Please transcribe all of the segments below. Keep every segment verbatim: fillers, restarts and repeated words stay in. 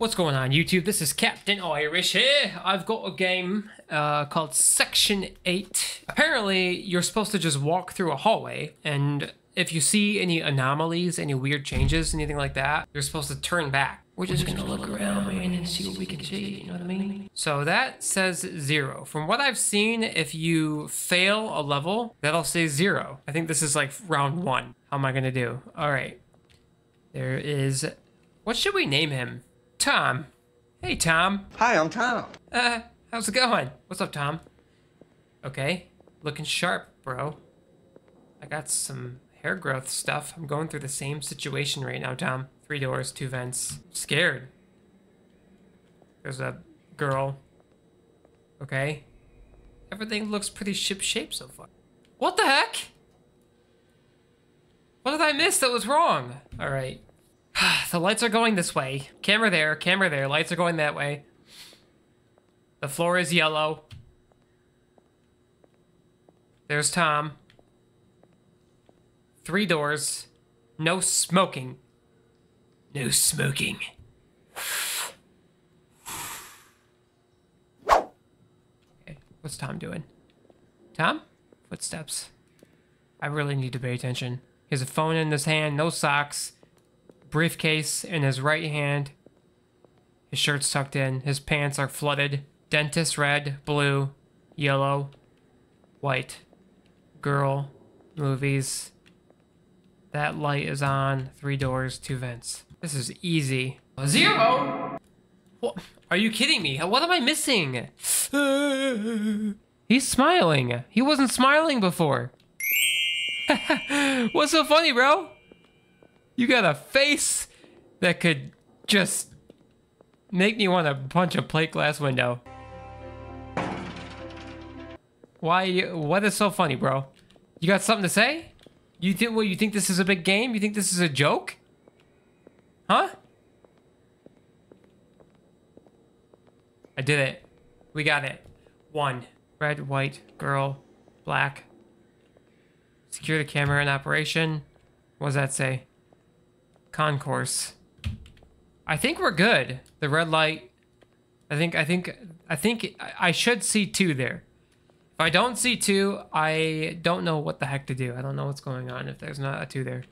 What's going on YouTube? This is Captain Irish here. I've got a game uh, called Section eight. Apparently, you're supposed to just walk through a hallway, and if you see any anomalies, any weird changes, anything like that, you're supposed to turn back. We're just gonna look around, man, and see what we can see, you know what I mean? So that says zero. From what I've seen, if you fail a level, that'll say zero. I think this is like round one. How am I gonna do? All right. There is... What should we name him? Tom. Hey, Tom. Hi, I'm Tom. Uh, how's it going? What's up, Tom? Okay. Looking sharp, bro. I got some hair growth stuff. I'm going through the same situation right now, Tom. Three doors, two vents. I'm scared. There's a girl. Okay. Everything looks pretty ship-shape so far. What the heck? What did I miss that was wrong? All right. The lights are going this way. Camera there, camera there. Lights are going that way. The floor is yellow. There's Tom. Three doors. No smoking. No smoking. Okay, what's Tom doing? Tom? Footsteps. I really need to pay attention. He has a phone in his hand, no socks. Briefcase in his right hand. His shirt's tucked in. His pants are flooded. Dentist red, blue, yellow, white. Girl, movies. That light is on. Three doors, two vents. This is easy. Zero! What? Are you kidding me? What am I missing? He's smiling. He wasn't smiling before. What's so funny, bro? You got a face that could just make me want to punch a plate glass window. Why? What is so funny, bro? You got something to say? You think? Well, you think this is a big game? You think this is a joke? Huh? I did it. We got it. One. Red, white, girl, black. Secure the camera in operation. What does that say? Concourse. I think we're good. The red light. I think, I think, I think I should see two there. If I don't see two, I don't know what the heck to do. I don't know what's going on if there's not a two there.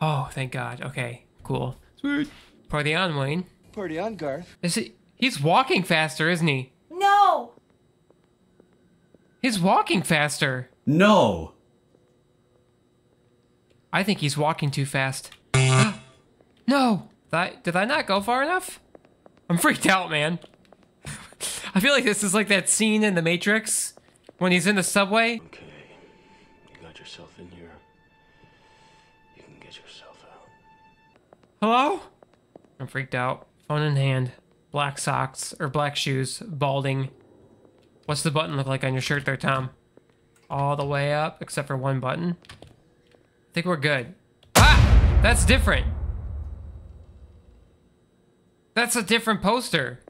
Oh, thank God. Okay, cool. Sweet. Party on, Wayne. Party on, Garth. Is he, he's walking faster, isn't he? No! He's walking faster. No! I think he's walking too fast. No! Did I, did I not go far enough? I'm freaked out, man. I feel like this is like that scene in The Matrix when he's in the subway. Okay, you got yourself in here. You can get yourself out. Hello? I'm freaked out. Phone in hand. Black socks, or black shoes. Balding. What's the button look like on your shirt there, Tom? All the way up, except for one button. I think we're good. Ah! That's different. That's a different poster.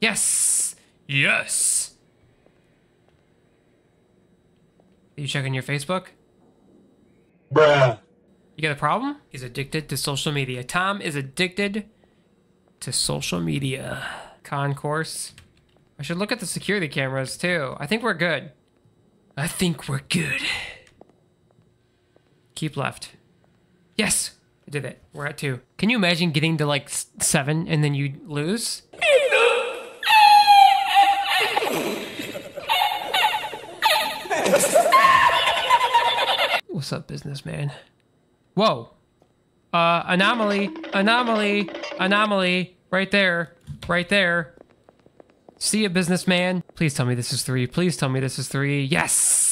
Yes. Yes. Are you checking your Facebook? Bruh. You got a problem? He's addicted to social media. Tom is addicted to social media. Concourse. I should look at the security cameras too. I think we're good. I think we're good. Keep left. Yes. I did it. We're at two. Can you imagine getting to like seven and then you lose? What's up, businessman? Whoa. Uh, anomaly, anomaly, anomaly. Right there, right there. See ya, businessman. Please tell me this is three. Please tell me this is three. Yes.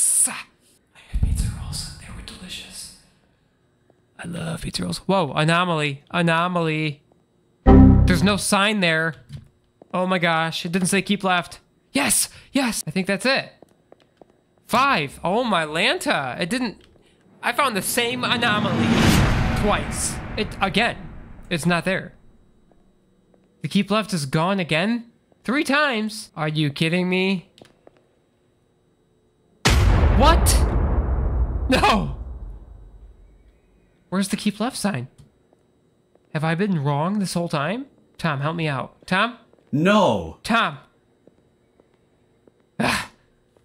I love pizza rolls. Whoa, anomaly, anomaly. There's no sign there. Oh my gosh, it didn't say keep left. Yes, yes, I think that's it. Five, oh my Lanta. It didn't, I found the same anomaly twice. It, again, it's not there. The keep left is gone again? Three times? Are you kidding me? What? No. Where's the keep left sign? Have I been wrong this whole time? Tom, help me out. Tom? No! Tom! Ah.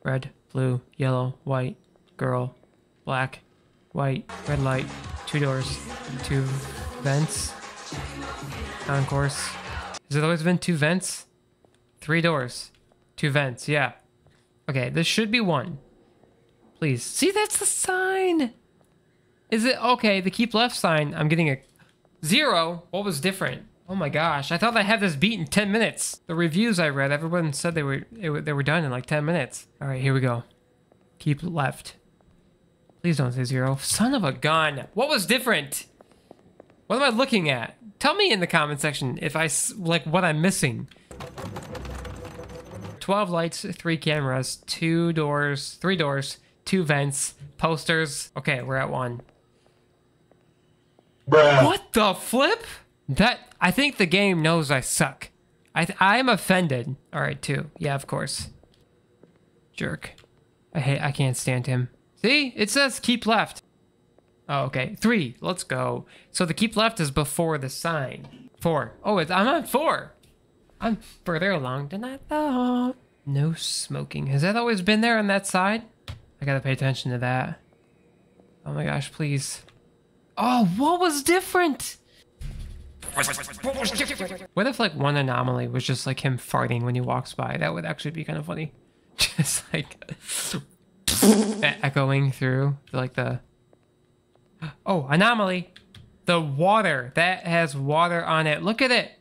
Red, blue, yellow, white, girl, black, white, red light, two doors, two vents, on course. Has it always been two vents? Three doors, two vents, yeah. Okay, this should be one. Please. See, that's the sign! Is it okay? The keep left sign. I'm getting a zero. What was different? Oh my gosh! I thought I had this beat in ten minutes. The reviews I read, everyone said they were it, they were done in like ten minutes. All right, here we go. Keep left. Please don't say zero. Son of a gun! What was different? What am I looking at? Tell me in the comment section if I like what I'm missing. Twelve lights, three cameras, two doors, three doors, two vents, posters. Okay, we're at one. Bruh. What the flip? That, I think the game knows I suck. I th I'm offended. All right, two. Yeah, of course. Jerk. I hate, I can't stand him. See, it says keep left. Oh, okay. Three, let's go. So the keep left is before the sign. Four. Oh, it's, I'm on four. I'm further along than I thought. No smoking. Has that always been there on that side? I gotta pay attention to that. Oh my gosh, please. Oh, what was different? What if like one anomaly was just like him farting when he walks by? That would actually be kind of funny. Just like echoing through like the... Oh, anomaly. The water. That has water on it. Look at it.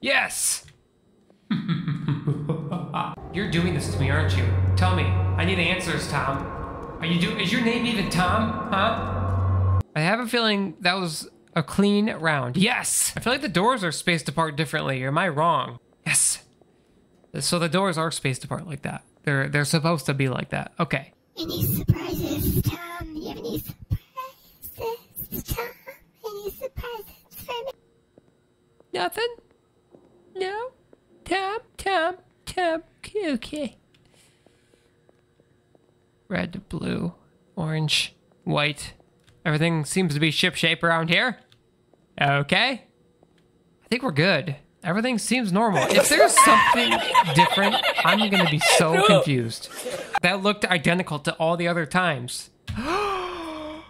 Yes. You're doing this to me, aren't you? Tell me. I need answers, Tom. Are you doing... Is your name even Tom? Huh? I have a feeling that was... a clean round. Yes! I feel like the doors are spaced apart differently. Am I wrong? Yes. So the doors are spaced apart like that. They're they're supposed to be like that. Okay. Any surprises, Tom? You have any surprises, Tom? Any surprises for me? Nothing? No? Tom, Tom, Tom. Okay. Red, blue, orange, white. Everything seems to be ship-shape around here. Okay. I think we're good. Everything seems normal. If there's something different, I'm going to be so no. confused. That looked identical to all the other times. Oh,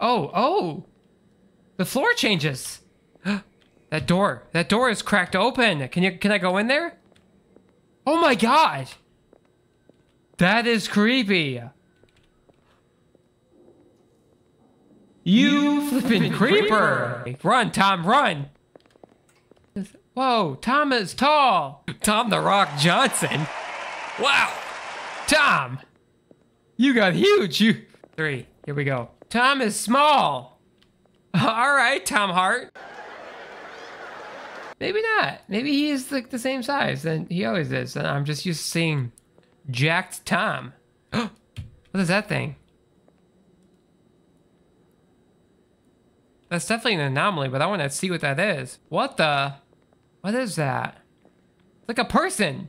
oh. The floor changes. That door. That door is cracked open. Can you? Can I go in there? Oh my god. That is creepy. You flippin' creeper! Run, Tom, run! Whoa, Tom is tall! Tom the Rock Johnson! Wow! Tom! You got huge! You Three, here we go. Tom is small! Alright, Tom Hart. Maybe not. Maybe he is like the same size, and he always is, and I'm just used to seeing jacked Tom. What is that thing? That's definitely an anomaly, but I want to see what that is. What the? What is that? It's like a person.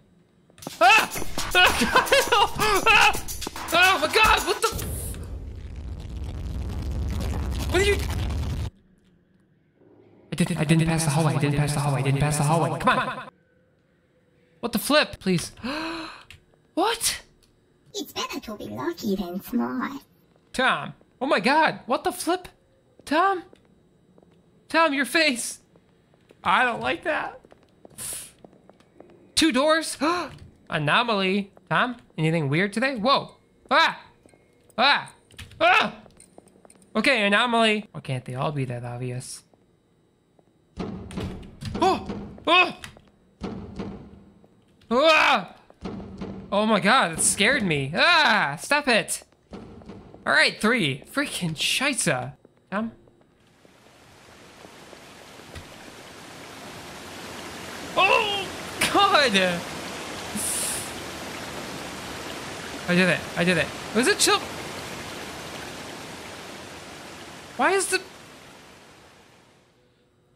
Ah! Oh, God! Oh, ah! Oh my God! What the? What did you? I didn't. I didn't pass the hallway. I didn't pass the hallway. I didn't pass the hallway. Come on! What the flip? Please. What? It's better to be lucky than smart. Tom. Oh my God! What the flip? Tom. Tom, your face. I don't like that. Two doors. Anomaly. Tom, anything weird today? Whoa. Ah. Ah. Ah. Okay, anomaly. Why can't they all be that obvious? Oh. Oh. Ah. Oh my god, it scared me. Ah, stop it. All right, three. Freaking scheisse. Tom? Oh, God! I did it. I did it. Was it chill? Why is the...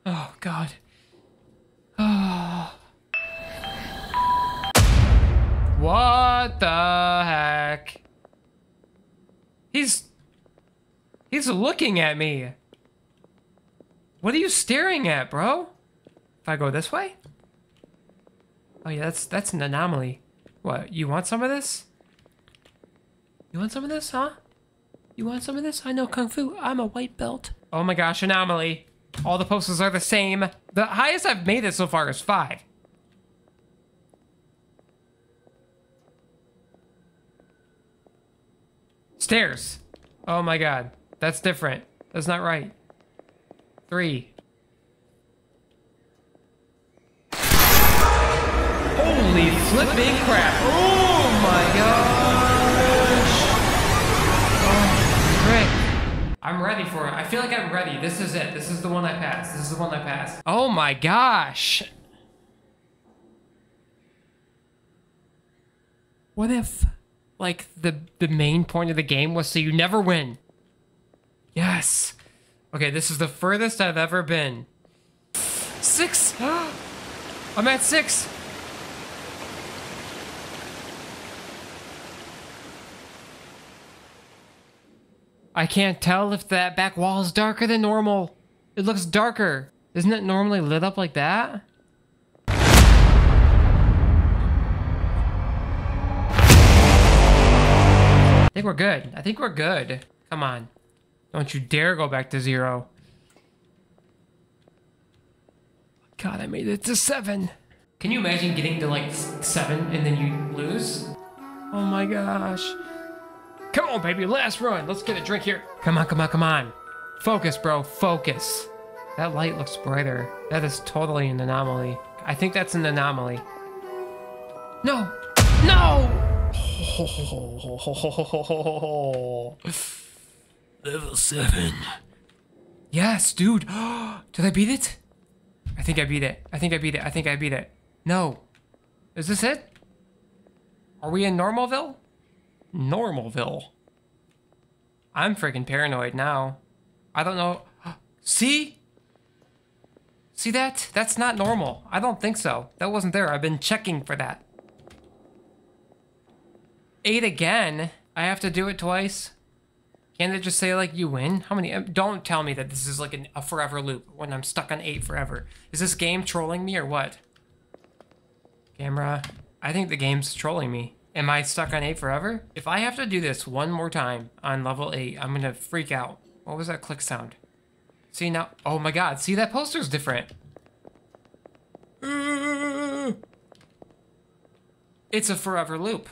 Oh, God. Oh. What the heck? He's... He's looking at me. What are you staring at, bro? If I go this way? Oh yeah, that's that's an anomaly. What, you want some of this? You want some of this, huh? You want some of this? I know Kung Fu. I'm a white belt. Oh my gosh, anomaly. All the posters are the same. The highest I've made it so far is five. Stairs. Oh my god. That's different. That's not right. Three. Holy flipping crap. Oh my gosh. Oh, frick. I'm ready for it. I feel like I'm ready. This is it. This is the one I passed. This is the one I passed. Oh my gosh. What if, like, the, the main point of the game was so you never win? Yes. Okay, this is the furthest I've ever been. Six. I'm at six. I can't tell if that back wall is darker than normal. It looks darker. Isn't it normally lit up like that? I think we're good. I think we're good. Come on. Don't you dare go back to zero. God, I made it to seven. Can you imagine getting to like seven and then you lose? Oh my gosh. Come on, baby, last run. Let's get a drink here. Come on, come on, come on. Focus, bro, focus. That light looks brighter. That is totally an anomaly. I think that's an anomaly. No, no! Level seven. Yes, dude. Did I beat it? I think I beat it. I think I beat it. I think I beat it. No. Is this it? Are we in Normalville? Normalville. I'm freaking paranoid now. I don't know. See? See that? That's not normal. I don't think so. That wasn't there. I've been checking for that. Eight again? I have to do it twice? Can't it just say, like, you win? How many? Don't tell me that this is like an, a forever loop when I'm stuck on eight forever. Is this game trolling me or what? Camera. I think the game's trolling me. Am I stuck on eight forever? If I have to do this one more time on level eight, I'm gonna freak out. What was that click sound? See now? Oh my god. See, that poster's different. It's a forever loop.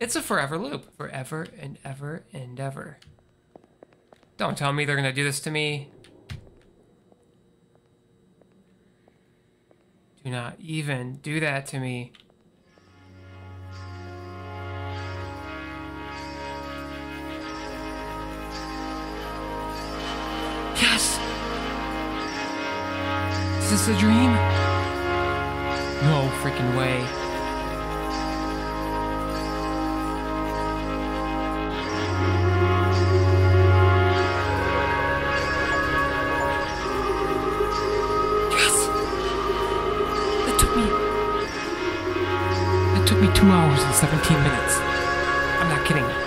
It's a forever loop. Forever and ever and ever. Don't tell me they're gonna do this to me. Do not even do that to me. Yes! Is this a dream? No freaking way. two hours and seventeen minutes. I'm not kidding.